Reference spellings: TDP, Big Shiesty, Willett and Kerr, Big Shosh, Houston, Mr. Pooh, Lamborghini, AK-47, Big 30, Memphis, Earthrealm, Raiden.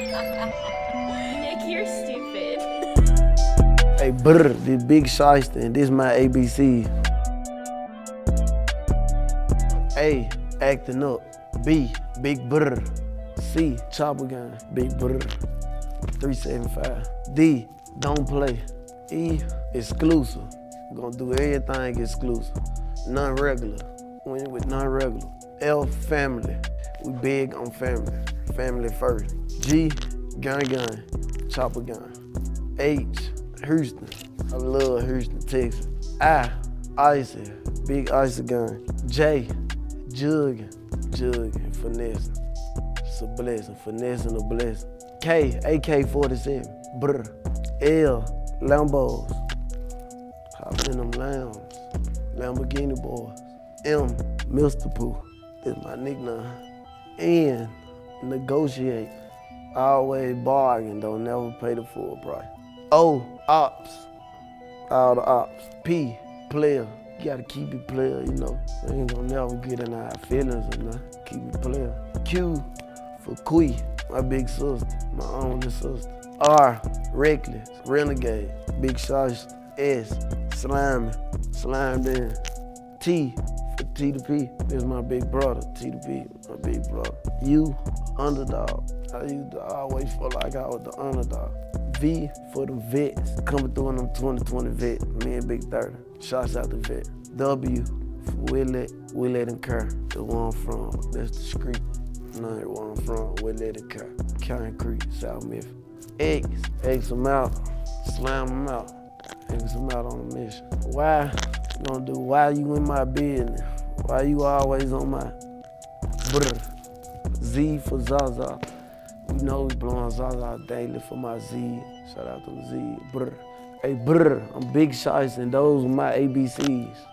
Nick, you're stupid. Hey, brr, this Big Shiesty, and this is my ABC. A, acting up. B, big brr. C, chopper gun, big brr. 375. D, don't play. E, exclusive. Gonna do everything exclusive. Non-regular. Win with non-regular. L, family. We big on family. Family first. G, gun, chopper gun. H, Houston. I love Houston, Texas. I, icy, big icy gun. J, jugging, finessing. It's a blessing, finessing a blessing. K, AK-47, brr. L, Lambos. Hopping in them lambs. Lamborghini boys. M, Mr. Pooh. That's my nickname. N, negotiate. Always bargain, though never pay the full price. O, ops. All the ops. P, player. You gotta keep it player, you know. I ain't gonna never get in our feelings or nothing. Keep it player. Q, for Kui, my big sister, my only sister. R, reckless, renegade, Big Shosh. S, slimy, slime down. T, for TDP, this is my big brother, TDP, my big brother. U, underdog, I used to always feel like I was the underdog. V, for the vets, coming through in them 2020 vets, me and Big 30. Shots out the vet. W for Willett and Kerr. The one I'm from, that's the street. No, the one I'm from, Willett and Kerr. County Creek, South Memphis. X them out, slam them out. X them out on a mission. Why? You gonna do, why you in my business? Why you always on my brr? Z for Zaza. We know we blowing Zaza daily for my Z. Shout out to Z, brr. Hey brr, I'm Big Shiesty and those are my ABCs.